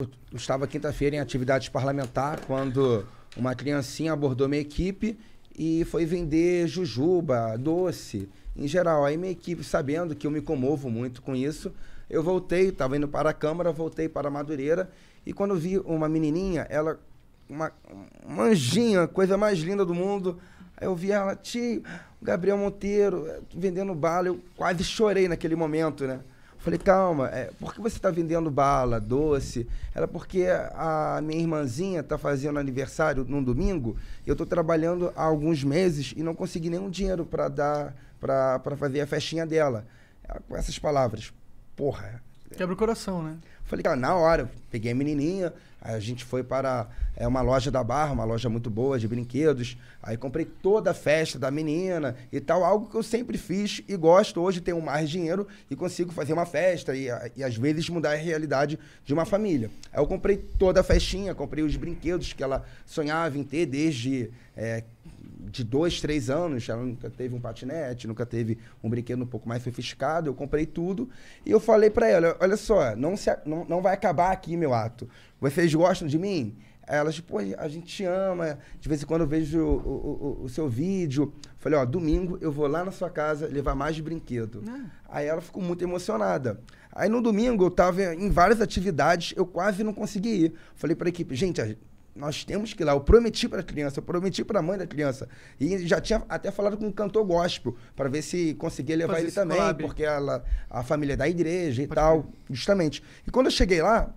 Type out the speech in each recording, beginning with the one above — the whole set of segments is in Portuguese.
Eu estava quinta-feira em atividades parlamentares quando uma criancinha abordou minha equipe e foi vender jujuba, doce, em geral. Aí minha equipe, sabendo que eu me comovo muito com isso, eu voltei, estava indo para a Câmara, voltei para Madureira e quando vi uma menininha, ela, uma anjinha, coisa mais linda do mundo, aí eu vi ela, tio, Gabriel Monteiro, vendendo bala, eu quase chorei naquele momento, né? Falei, calma, por que você está vendendo bala, doce? Ela, porque a minha irmãzinha está fazendo aniversário num domingo, eu estou trabalhando há alguns meses e não consegui nenhum dinheiro para dar, para fazer a festinha dela. Ela, com essas palavras, porra. Quebra o coração, né? Falei, cara, na hora, peguei a menininha, a gente foi para uma loja da Barra, uma loja muito boa de brinquedos, aí comprei toda a festa da menina e tal, algo que eu sempre fiz e gosto, hoje tenho mais dinheiro e consigo fazer uma festa e às vezes mudar a realidade de uma família. Aí eu comprei toda a festinha, comprei os brinquedos que ela sonhava em ter desde... de 2, 3 anos, ela nunca teve um patinete, nunca teve um brinquedo um pouco mais sofisticado, eu comprei tudo e eu falei pra ela, olha só, não vai acabar aqui meu ato, vocês gostam de mim? Elas, pô, a gente te ama, de vez em quando eu vejo o seu vídeo, falei, ó, domingo eu vou lá na sua casa levar mais brinquedo. Aí ela ficou muito emocionada. Aí no domingo eu tava em várias atividades, eu quase não consegui ir, falei pra equipe, gente, nós temos que ir lá, eu prometi para a criança, eu prometi para a mãe da criança. E já tinha até falado com um cantor gospel, para ver se conseguia levar ele também, porque a família é da igreja e tal, justamente. E quando eu cheguei lá,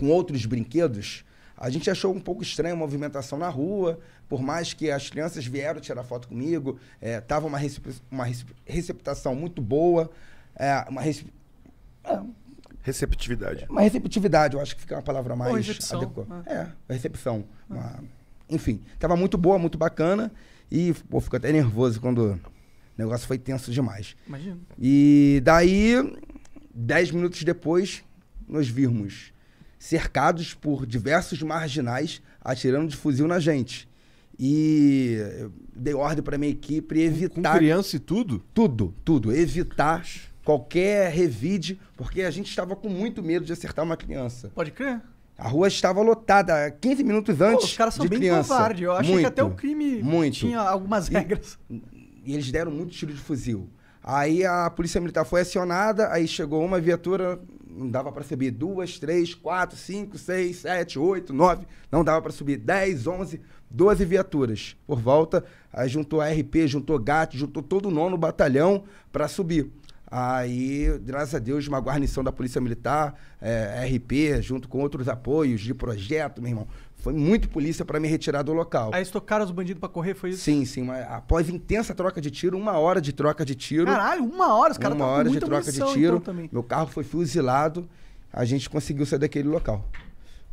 com outros brinquedos, a gente achou um pouco estranha a movimentação na rua, por mais que as crianças vieram tirar foto comigo, tava uma receptação muito boa, receptividade. Uma receptividade, eu acho que fica uma palavra mais adequada. Recepção. Enfim, tava muito boa, muito bacana. E, pô, fico até nervoso quando o negócio foi tenso demais. Imagina. E daí, 10 minutos depois, nos vimos cercados por diversos marginais atirando de fuzil na gente. E eu dei ordem pra minha equipe evitar... Com criança e tudo? Tudo, tudo. Evitar... qualquer revide, porque a gente estava com muito medo de acertar uma criança. Pode crer. A rua estava lotada 15 minutos antes. Pô, os caras são bem covardes. Eu achei que até o crime tinha algumas regras. E eles deram muito tiro de fuzil. Aí a polícia militar foi acionada, aí chegou uma viatura, não dava para subir 2, 3, 4, 5, 6, 7, 8, 9, não dava para subir 10, 11, 12 viaturas por volta. Aí juntou a RP, juntou GAT, juntou todo o 9º batalhão para subir. Aí, graças a Deus, uma guarnição da Polícia Militar, RP, junto com outros apoios de projeto, meu irmão. Foi muito polícia para me retirar do local. Aí estocaram os bandidos para correr, foi isso? Sim, sim. Após intensa troca de tiro, 1 hora de troca de tiro. Caralho, 1 hora? Os caras estavam com muita munição, então, também. Meu carro foi fuzilado, a gente conseguiu sair daquele local.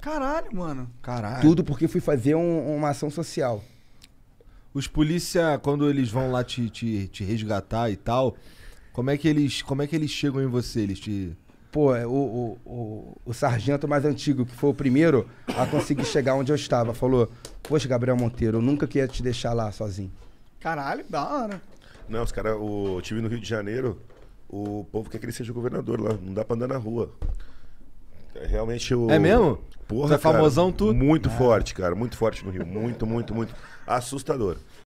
Caralho, mano. Caralho. Tudo porque fui fazer uma ação social. Os polícia, quando eles vão lá te resgatar e tal... Como é que eles chegam em você? Eles te... Pô, o sargento mais antigo, que foi o primeiro a conseguir chegar onde eu estava, falou, poxa, Gabriel Monteiro, eu nunca queria te deixar lá sozinho. Caralho, da hora. Não, os caras, eu tive no Rio de Janeiro, o povo quer que ele seja governador lá, não dá pra andar na rua. Realmente eu... É mesmo? Porra, você é famosão, cara, tudo? Muito forte, cara, muito forte no Rio, muito, muito, muito assustador.